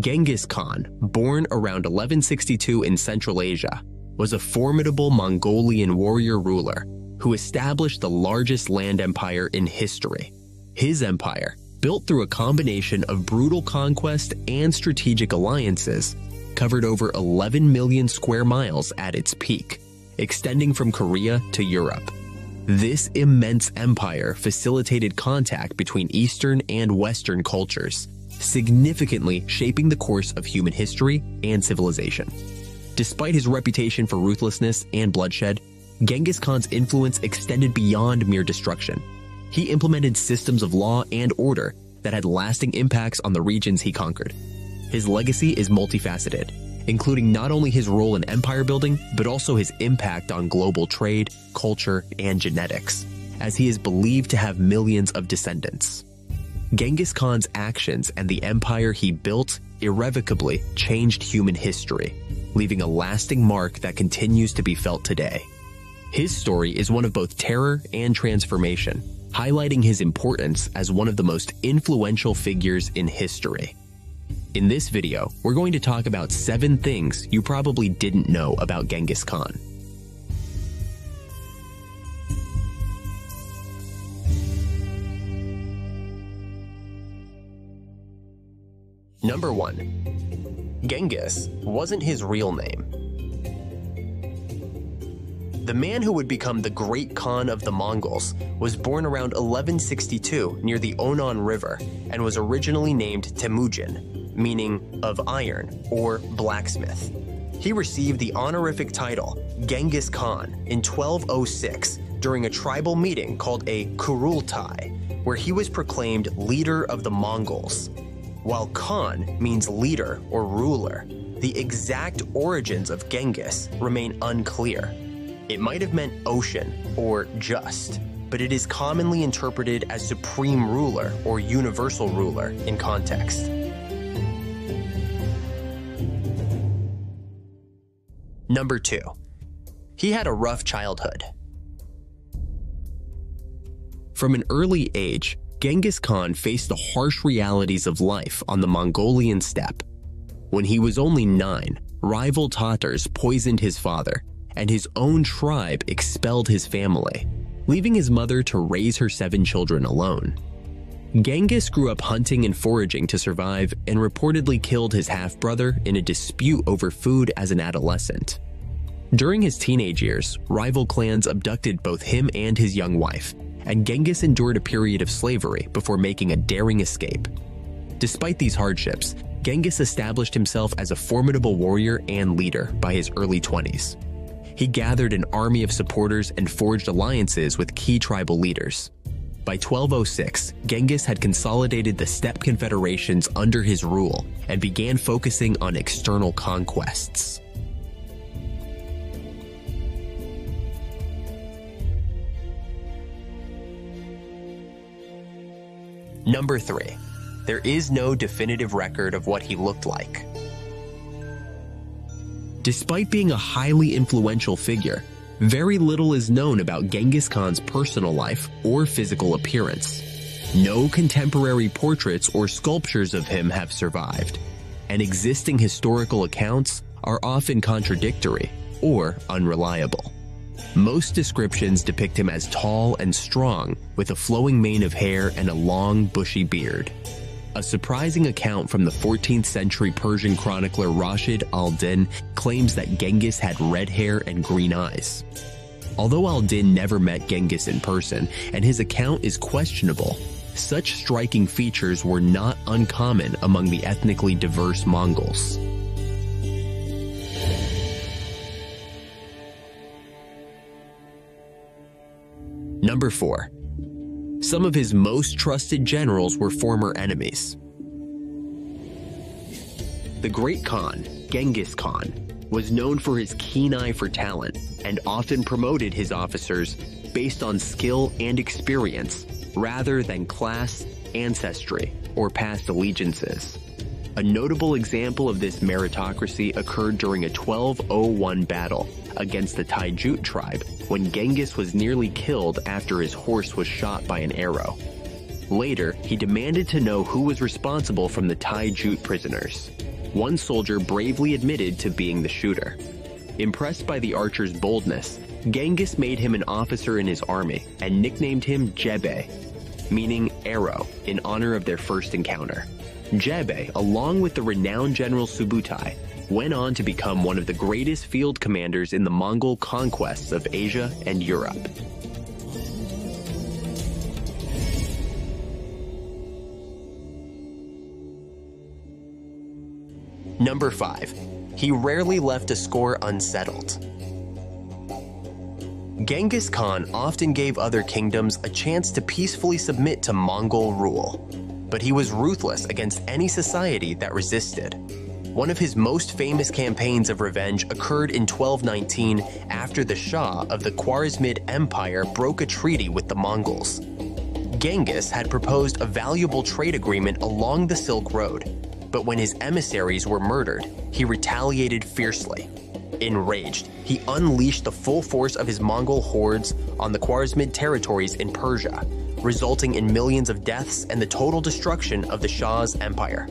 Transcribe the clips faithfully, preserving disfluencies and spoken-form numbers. Genghis Khan, born around eleven sixty-two in Central Asia, was a formidable Mongolian warrior ruler who established the largest land empire in history. His empire, built through a combination of brutal conquest and strategic alliances, covered over eleven million square miles at its peak, extending from Korea to Europe. This immense empire facilitated contact between Eastern and Western cultures, significantly shaping the course of human history and civilization. Despite his reputation for ruthlessness and bloodshed, Genghis Khan's influence extended beyond mere destruction. He implemented systems of law and order that had lasting impacts on the regions he conquered. His legacy is multifaceted, including not only his role in empire building, but also his impact on global trade, culture, and genetics, as he is believed to have millions of descendants. Genghis Khan's actions and the empire he built irrevocably changed human history, leaving a lasting mark that continues to be felt today. His story is one of both terror and transformation, highlighting his importance as one of the most influential figures in history. In this video, we're going to talk about seven things you probably didn't know about Genghis Khan. Number one. Genghis wasn't his real name. The man who would become the Great Khan of the Mongols was born around eleven sixty-two near the Onon River and was originally named Temujin, meaning of iron or blacksmith. He received the honorific title Genghis Khan in twelve oh six during a tribal meeting called a Kurultai, where he was proclaimed leader of the Mongols. While Khan means leader or ruler, the exact origins of Genghis remain unclear. It might have meant ocean or just, but it is commonly interpreted as supreme ruler or universal ruler in context. Number two, he had a rough childhood. From an early age, Genghis Khan faced the harsh realities of life on the Mongolian steppe. When he was only nine, rival Tatars poisoned his father, and his own tribe expelled his family, leaving his mother to raise her seven children alone. Genghis grew up hunting and foraging to survive and reportedly killed his half-brother in a dispute over food as an adolescent. During his teenage years, rival clans abducted both him and his young wife, and Genghis endured a period of slavery before making a daring escape. Despite these hardships, Genghis established himself as a formidable warrior and leader by his early twenties. He gathered an army of supporters and forged alliances with key tribal leaders. By twelve oh six, Genghis had consolidated the steppe confederations under his rule and began focusing on external conquests. Number three. There is no definitive record of what he looked like. Despite being a highly influential figure, very little is known about Genghis Khan's personal life or physical appearance. No contemporary portraits or sculptures of him have survived, and existing historical accounts are often contradictory or unreliable. Most descriptions depict him as tall and strong, with a flowing mane of hair and a long, bushy beard. A surprising account from the fourteenth century Persian chronicler Rashid al-Din claims that Genghis had red hair and green eyes. Although al-Din never met Genghis in person, and his account is questionable, such striking features were not uncommon among the ethnically diverse Mongols. Number four. Some of his most trusted generals were former enemies. The Great Khan, Genghis Khan, was known for his keen eye for talent and often promoted his officers based on skill and experience rather than class, ancestry, or past allegiances. A notable example of this meritocracy occurred during a twelve oh one battle against the Taijute tribe when Genghis was nearly killed after his horse was shot by an arrow. Later, he demanded to know who was responsible from the Taijute prisoners. One soldier bravely admitted to being the shooter. Impressed by the archer's boldness, Genghis made him an officer in his army and nicknamed him Jebe, meaning arrow, in honor of their first encounter. Jebe, along with the renowned general Subutai, went on to become one of the greatest field commanders in the Mongol conquests of Asia and Europe. Number five. He rarely left a score unsettled. Genghis Khan often gave other kingdoms a chance to peacefully submit to Mongol rule, but he was ruthless against any society that resisted. One of his most famous campaigns of revenge occurred in twelve nineteen after the Shah of the Khwarezmid Empire broke a treaty with the Mongols. Genghis had proposed a valuable trade agreement along the Silk Road, but when his emissaries were murdered, he retaliated fiercely. Enraged, he unleashed the full force of his Mongol hordes on the Khwarezmid territories in Persia, resulting in millions of deaths and the total destruction of the Shah's empire.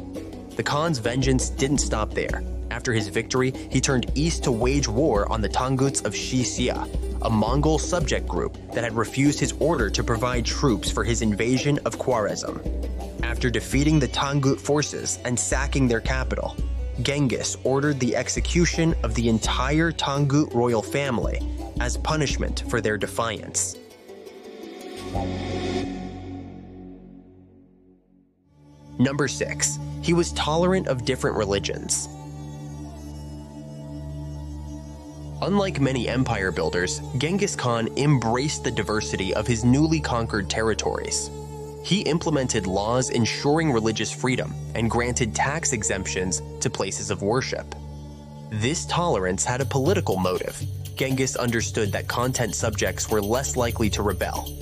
The Khan's vengeance didn't stop there. After his victory, he turned east to wage war on the Tanguts of Xi Xia, a Mongol subject group that had refused his order to provide troops for his invasion of Khwarezm. After defeating the Tangut forces and sacking their capital, Genghis ordered the execution of the entire Tangut royal family as punishment for their defiance. Number six. He was tolerant of different religions. Unlike many empire builders, Genghis Khan embraced the diversity of his newly conquered territories. He implemented laws ensuring religious freedom and granted tax exemptions to places of worship. This tolerance had a political motive. Genghis understood that content subjects were less likely to rebel,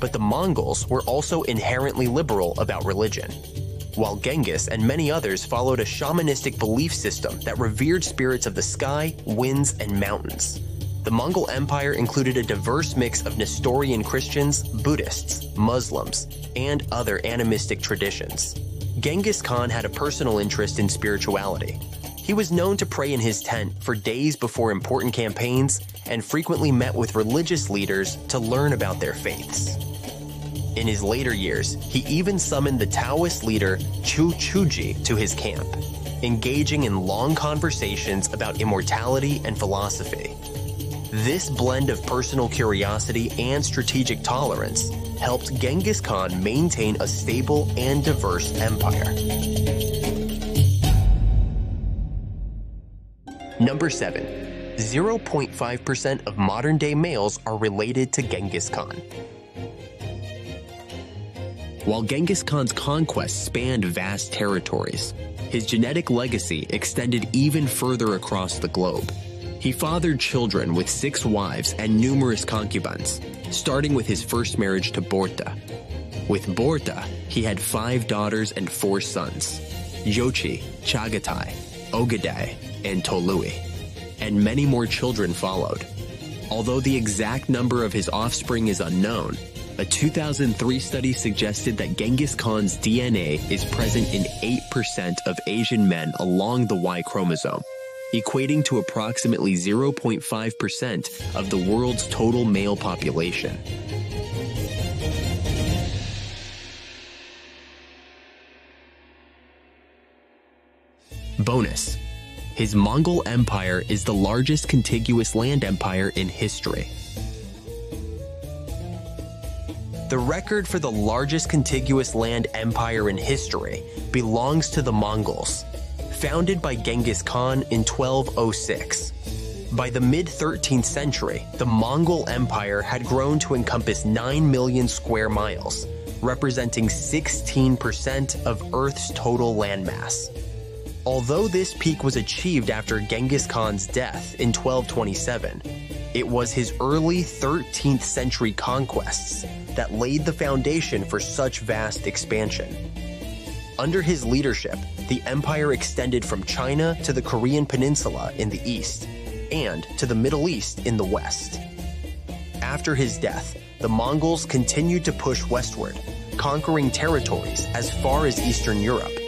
but the Mongols were also inherently liberal about religion. While Genghis and many others followed a shamanistic belief system that revered spirits of the sky, winds, and mountains, the Mongol Empire included a diverse mix of Nestorian Christians, Buddhists, Muslims, and other animistic traditions. Genghis Khan had a personal interest in spirituality. He was known to pray in his tent for days before important campaigns and frequently met with religious leaders to learn about their faiths. In his later years, he even summoned the Taoist leader Chu Chuji to his camp, engaging in long conversations about immortality and philosophy. This blend of personal curiosity and strategic tolerance helped Genghis Khan maintain a stable and diverse empire. Number seven. zero point five percent of modern-day males are related to Genghis Khan. While Genghis Khan's conquests spanned vast territories, his genetic legacy extended even further across the globe. He fathered children with six wives and numerous concubines, starting with his first marriage to Borta. With Borta, he had five daughters and four sons, Jochi, Chagatai, Ogadai, and Tolui, and many more children followed. Although the exact number of his offspring is unknown, a two thousand three study suggested that Genghis Khan's D N A is present in eight percent of Asian men along the Y chromosome, equating to approximately zero point five percent of the world's total male population. Bonus: his Mongol Empire is the largest contiguous land empire in history. The record for the largest contiguous land empire in history belongs to the Mongols, founded by Genghis Khan in twelve oh six. By the mid-thirteenth century, the Mongol Empire had grown to encompass nine million square miles, representing sixteen percent of Earth's total landmass. Although this peak was achieved after Genghis Khan's death in twelve twenty-seven, it was his early thirteenth century conquests that laid the foundation for such vast expansion. Under his leadership, the empire extended from China to the Korean peninsula in the east and to the Middle East in the west. After his death, the Mongols continued to push westward, conquering territories as far as Eastern Europe.